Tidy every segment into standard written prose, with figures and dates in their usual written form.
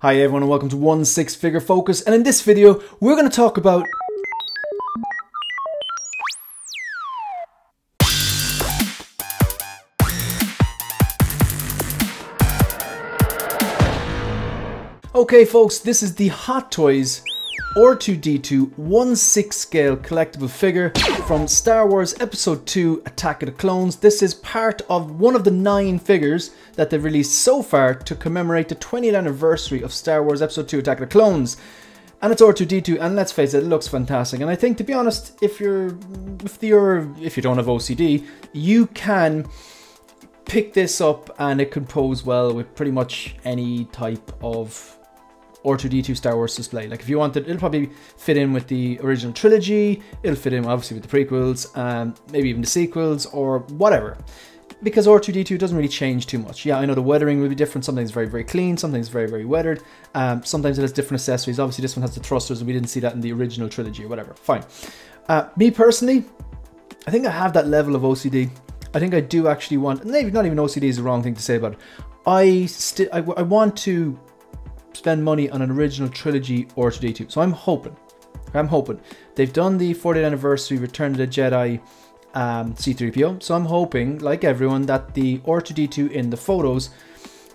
Hi everyone and welcome to 1/6 Figure Focus, and in this video we're going to talk about okay folks, this is the Hot Toys R2-D2 1/6 scale collectible figure from Star Wars Episode 2 Attack of the Clones. This is part of one of the 9 figures that they've released so far to commemorate the 20th anniversary of Star Wars Episode 2 Attack of the Clones. And it's R2-D2, and let's face it, it looks fantastic. And I think, to be honest, if you don't have OCD, you can pick this up and it can pose well with pretty much any type of R2-D2 Star Wars display. Like if you wanted, it'll probably fit in with the original trilogy, it'll fit in obviously with the prequels, maybe even the sequels or whatever, because R2-D2 doesn't really change too much. Yeah, I know the weathering will be different, something's very very clean, something's very very weathered, sometimes it has different accessories. Obviously this one has the thrusters and we didn't see that in the original trilogy or whatever, fine. Me personally, I think I have that level of OCD. I think I do actually want, maybe not even OCD is the wrong thing to say about it, I want to spend money on an original trilogy R2-D2. So I'm hoping they've done the 40th anniversary Return of the Jedi C-3PO, so I'm hoping, like everyone, that the R2-D2 in the photos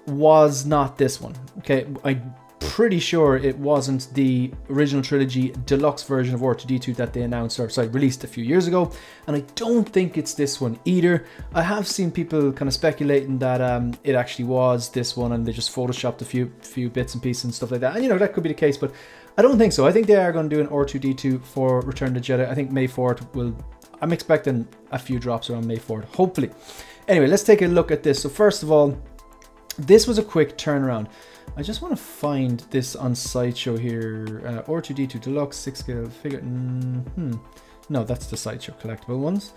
was not this one. Okay, I'm pretty sure it wasn't the original trilogy deluxe version of R2-D2 that they announced, or sorry, released a few years ago, and I don't think it's this one either. I have seen people kind of speculating that it actually was this one and they just photoshopped a few bits and pieces and stuff like that, and you know, that could be the case, but I don't think so. I think they are going to do an R2-D2 for Return of the Jedi. I think May 4th will, I'm expecting a few drops around May 4th, hopefully. Anyway, let's take a look at this. So first of all, this was a quick turnaround. I just want to find this on Sideshow here. R2-D2 Deluxe 6 scale figure. No, that's the Sideshow collectible ones.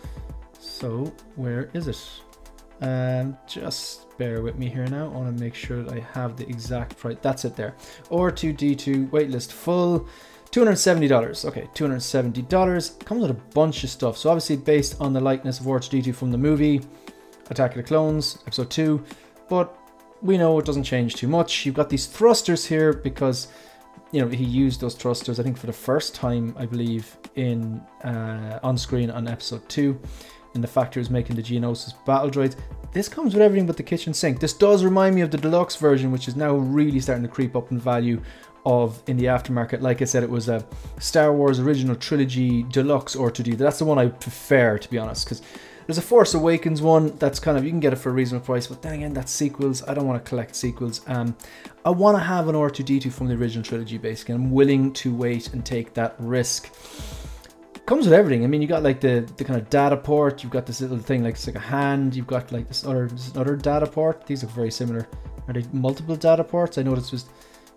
So where is it? Just bear with me here now. I want to make sure that I have the exact price. That's it there. R2-D2 waitlist full. $270. Okay, $270. Comes with a bunch of stuff. So obviously based on the likeness of R2-D2 from the movie Attack of the Clones, Episode 2. But we know it doesn't change too much. You've got these thrusters here because, you know, he used those thrusters I think for the first time, I believe, in on screen on Episode 2 in the factory is making the Geonosis battle droids. This comes with everything but the kitchen sink. This does remind me of the deluxe version, which is now really starting to creep up in value in the aftermarket. Like I said, it was a Star Wars original trilogy deluxe R2-D2. That's the one I prefer, to be honest, because there's a Force Awakens one that's kind of, you can get it for a reasonable price, but then again, that's sequels. I don't want to collect sequels. I want to have an R2-D2 from the original trilogy, basically. I'm willing to wait and take that risk. Comes with everything. I mean, you got like the kind of data port. You've got this little thing, like it's like a hand. You've got like this other data port. These look very similar. Are they multiple data ports? I noticed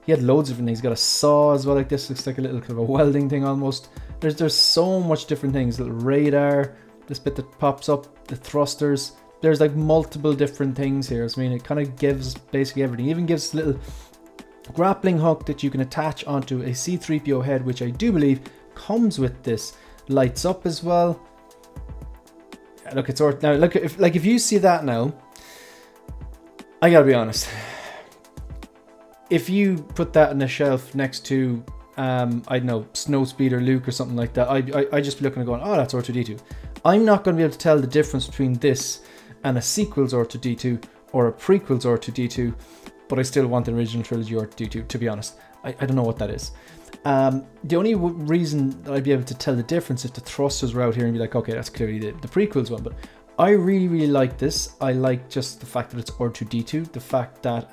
he had loads of different things. He's got a saw as well. Like this looks like a little kind of a welding thing almost. There's so much different things. Little radar. This bit that pops up, the thrusters, there's like multiple different things here. I mean, it kind of gives basically everything. It even gives a little grappling hook that you can attach onto a C-3PO head, which I do believe comes with this. Lights up as well. Yeah, look, it's now. Look, if you see that now, I gotta be honest. If you put that on a shelf next to, I don't know, Snowspeeder Luke or something like that, I just be looking and going, oh, that's R2-D2. I'm not going to be able to tell the difference between this and a sequels R2-D2 or a prequels R2-D2, but I still want the original trilogy R2-D2, to be honest. I don't know what that is. The only reason that I'd be able to tell the difference if the thrusters were out here and be like, okay, that's clearly the prequels one, but I really, really like this. I like just the fact that it's R2-D2, the fact that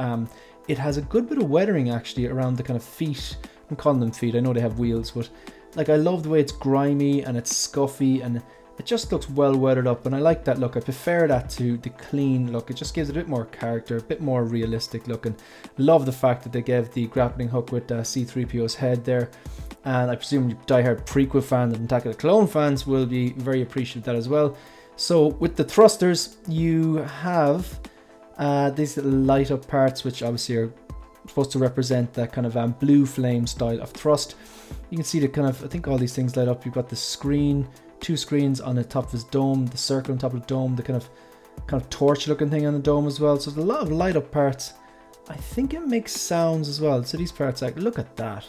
it has a good bit of weathering actually around the kind of feet. I'm calling them feet, I know they have wheels, but like I love the way it's grimy and it's scuffy and it just looks well weathered up, and I like that look. I prefer that to the clean look. It just gives it a bit more character, a bit more realistic look, and love the fact that they gave the grappling hook with C-3PO's head there. And I presume you diehard prequel fans and Attack of the Clone fans will be very appreciative of that as well. So with the thrusters, you have these little light up parts, which obviously are supposed to represent that kind of blue flame style of thrust. You can see the kind of, I think all these things light up. You've got the screen, 2 screens on the top of his dome, the circle on top of the dome, the kind of torch looking thing on the dome as well. So there's a lot of light up parts. I think it makes sounds as well. So these parts, like, look at that.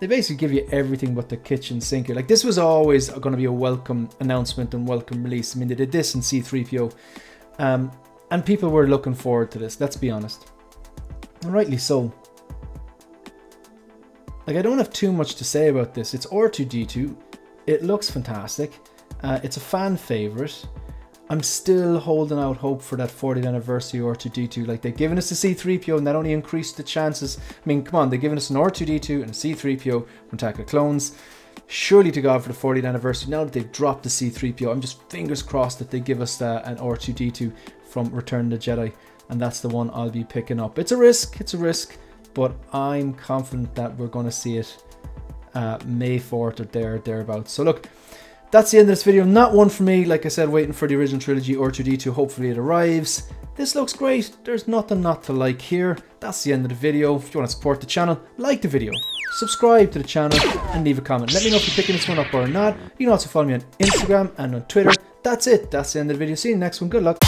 They basically give you everything but the kitchen sink here. Like, this was always going to be a welcome announcement and welcome release. I mean, they did this in C-3PO. And people were looking forward to this, let's be honest. And rightly so. Like, I don't have too much to say about this. It's R2-D2. It looks fantastic. It's a fan favorite. I'm still holding out hope for that 40th anniversary R2-D2. Like, they've given us the C-3PO and that only increased the chances. I mean, come on, they've given us an R2-D2 and a C-3PO from Attack of the Clones. Surely to God for the 40th anniversary, now that they've dropped the C-3PO, I'm just fingers crossed that they give us an R2-D2 from Return of the Jedi. And that's the one I'll be picking up. It's a risk, but I'm confident that we're going to see it May 4th or thereabouts. So look, that's the end of this video. Not one for me. Like I said, waiting for the original trilogy R2-D2. Hopefully it arrives. This looks great. There's nothing not to like here. That's the end of the video. If you want to support the channel, like the video, subscribe to the channel, and leave a comment. Let me know if you're picking this one up or not. You can also follow me on Instagram and on Twitter. That's it. That's the end of the video. See you in the next one. Good luck.